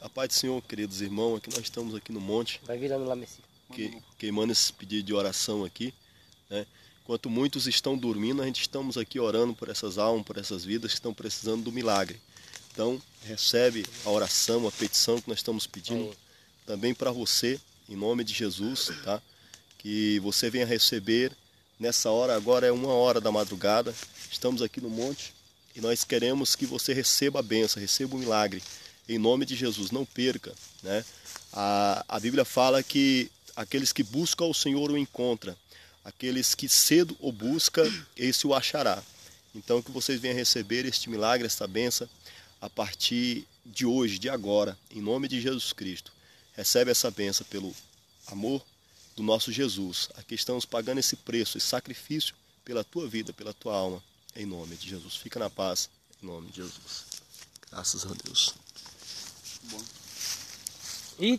A paz do Senhor, queridos irmãos, aqui nós estamos aqui no monte, vai virando lá, queimando esse pedido de oração aqui, né? Enquanto muitos estão dormindo, a gente estamos aqui orando por essas almas, por essas vidas que estão precisando do milagre. Então, recebe a oração, a petição que nós estamos pedindo também para você, em nome de Jesus, tá? Que você venha receber nessa hora. Agora é 1h da madrugada, estamos aqui no monte e nós queremos que você receba a bênção, receba o milagre. Em nome de Jesus, não perca, né? A Bíblia fala que aqueles que buscam ao Senhor o encontram. Aqueles que cedo o buscam, esse o achará. Então que vocês venham receber este milagre, esta bênção, a partir de hoje, de agora, em nome de Jesus Cristo. Recebe essa bênção pelo amor do nosso Jesus. Aqui estamos pagando esse preço, esse sacrifício pela tua vida, pela tua alma, em nome de Jesus. Fica na paz, em nome de Jesus. Graças a Deus. Bom. E